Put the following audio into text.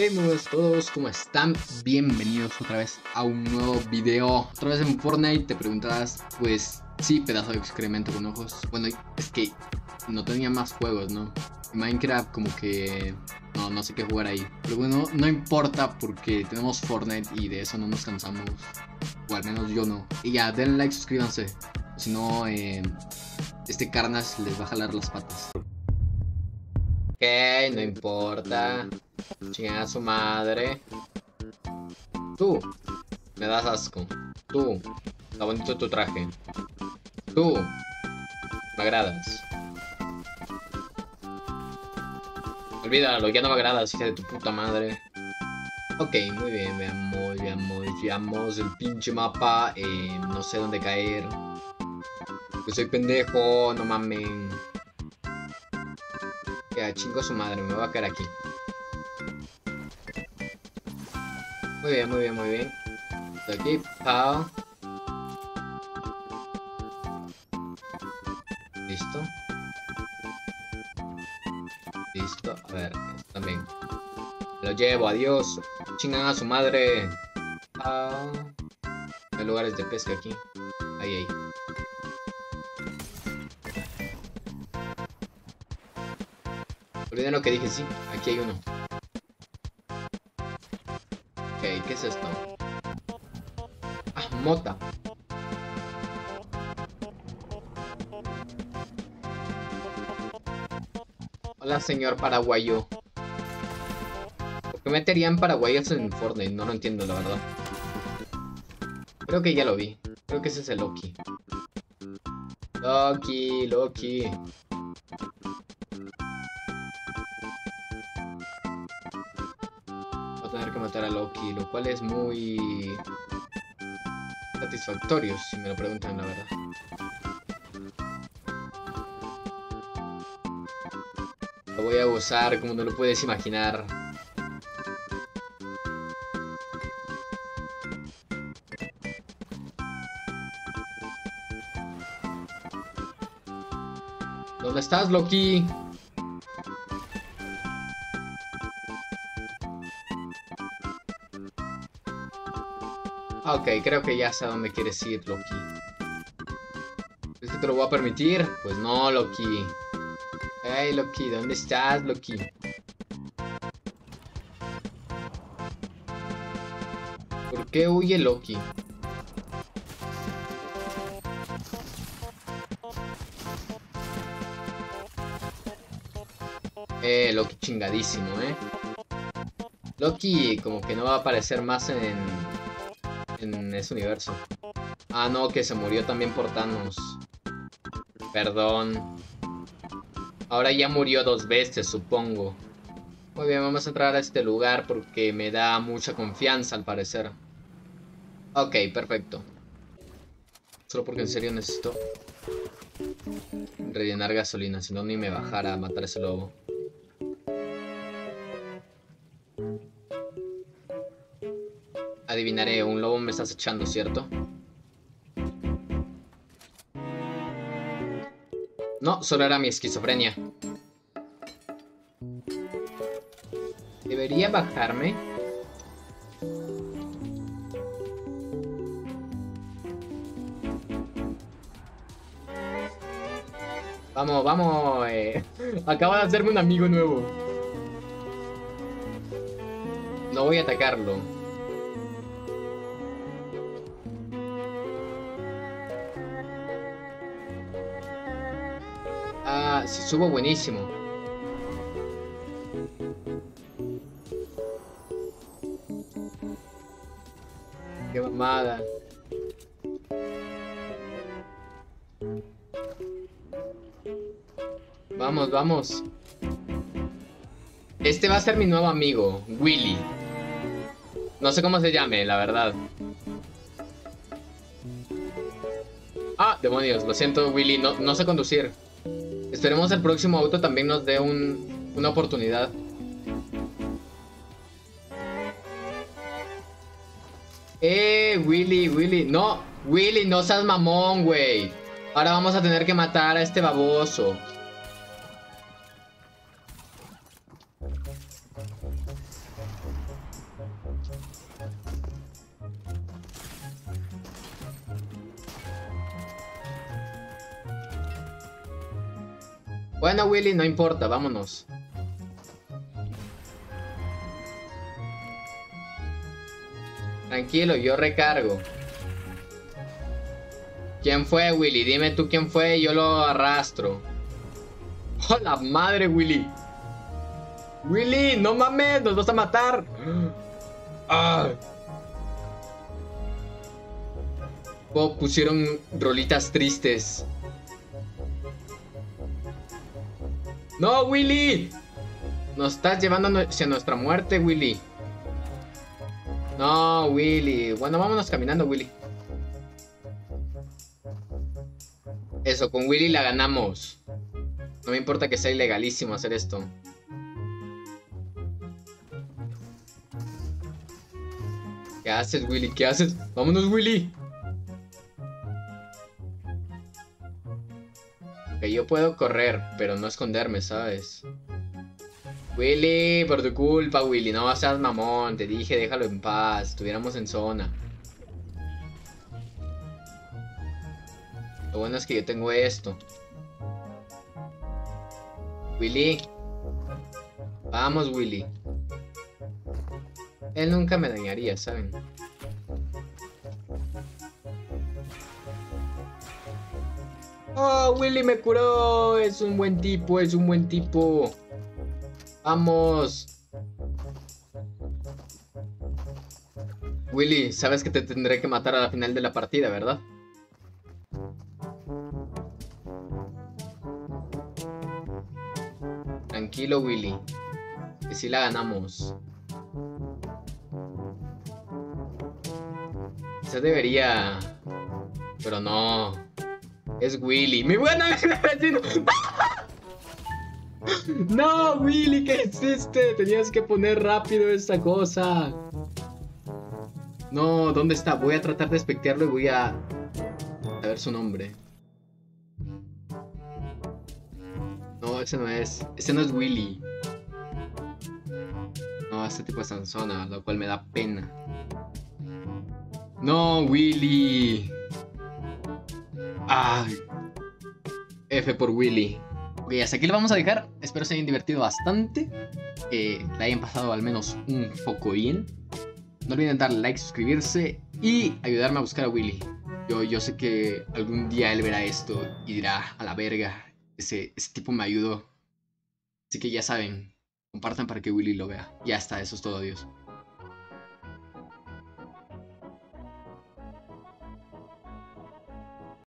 Hey, muy buenas a todos, ¿cómo están? Bienvenidos otra vez a un nuevo video. Otra vez en Fortnite. Te preguntarás, pues, sí, pedazo de excremento con ojos. Bueno, es que no tenía más juegos, ¿no? Minecraft como que... no sé qué jugar ahí. Pero bueno, no importa porque tenemos Fortnite y de eso no nos cansamos. O al menos yo no. Y ya, denle like, suscríbanse. Si no, este Carnage les va a jalar las patas. Ok, no importa. Chingada su madre. Tú, me das asco. Tú, está bonito tu traje. Tú, me agradas. Olvídalo, ya no me agradas, hija de tu puta madre. Ok, muy bien, veamos el pinche mapa. No sé dónde caer. Yo soy pendejo, no mamen. Ya, chingo su madre, me voy a caer aquí. Muy bien, muy bien. Aquí, pao. Listo. Listo, a ver, esto también. Me lo llevo, adiós. Chingan a su madre. Pao. Hay lugares de pesca aquí. Ahí. Olviden lo que dije, sí, aquí hay uno. Ok, ¿qué es esto? Ah, mota. Hola, señor paraguayo. ¿Por qué meterían paraguayos en Fortnite? No lo entiendo, la verdad. Creo que ya lo vi. Creo que ese es el Loki. Loki. Tener que matar a Loki, lo cual es muy satisfactorio si me lo preguntan, la verdad. Lo voy a gozar como no lo puedes imaginar. ¿Dónde estás, Loki? Ok, creo que ya sé a dónde quieres ir, Loki. ¿Es que te lo voy a permitir? Pues no, Loki. Hey, Loki, ¿dónde estás, Loki? ¿Por qué huye Loki? Loki chingadísimo, Loki como que no va a aparecer más en ese universo. Ah, no, que se murió también por Thanos. Perdón. Ahora ya murió dos veces, supongo. Muy bien, vamos a entrar a este lugar porque me da mucha confianza, al parecer. Ok, perfecto. Solo porque en serio necesito rellenar gasolina, si no ni me bajara a matar a ese lobo. Adivinaré, un lobo me estás echando, ¿cierto? No, solo era mi esquizofrenia. ¿Debería bajarme? Vamos. Acaba de hacerme un amigo nuevo. No voy a atacarlo. Si subo, buenísimo. Qué mamada. Vamos. Este va a ser mi nuevo amigo, Willy. No sé cómo se llame, la verdad. Ah, demonios, lo siento, Willy, no sé conducir. Esperemos el próximo auto también nos dé una oportunidad. Willy. No, Willy, no seas mamón, güey. Ahora vamos a tener que matar a este baboso. Bueno, Willy, no importa, vámonos. Tranquilo, yo recargo. ¿Quién fue, Willy? Dime tú quién fue, yo lo arrastro. ¡Oh, la madre, Willy! ¡Willy, no mames! ¡Nos vas a matar! ¡Ah! Oh, pusieron rolitas tristes. ¡No, Willy! Nos estás llevando hacia nuestra muerte, Willy. No, Willy. Bueno, vámonos caminando, Willy. Eso, con Willy la ganamos. No me importa que sea ilegalísimo hacer esto. ¿Qué haces, Willy? ¿Qué haces? ¡Vámonos, Willy! Ok, yo puedo correr, pero no esconderme, ¿sabes? Willy, por tu culpa, Willy. No seas mamón. Te dije, déjalo en paz. Estuviéramos en zona. Lo bueno es que yo tengo esto. Willy. Vamos, Willy. Él nunca me dañaría, ¿saben? ¡Oh, Willy me curó! Es un buen tipo, es un buen tipo. ¡Vamos! Willy, sabes que te tendré que matar a la final de la partida, ¿verdad? Tranquilo, Willy. Que sí la ganamos. Quizás debería... Pero no. Es Willy. ¡Mi buena! ¡No, Willy! ¿Qué hiciste? Tenías que poner rápido esta cosa. No, ¿dónde está? Voy a tratar de espectearlo y voy a ver su nombre. No, ese no es. Ese no es Willy. No, este tipo es Sansona, lo cual me da pena. No, Willy. Ay. F por Willy. Ok, hasta aquí lo vamos a dejar. Espero se hayan divertido bastante. Que la hayan pasado al menos un poco bien. No olviden darle like, suscribirse y ayudarme a buscar a Willy. Yo sé que algún día él verá esto y dirá, a la verga, ese tipo me ayudó. Así que ya saben, compartan para que Willy lo vea. Ya está, eso es todo, adiós.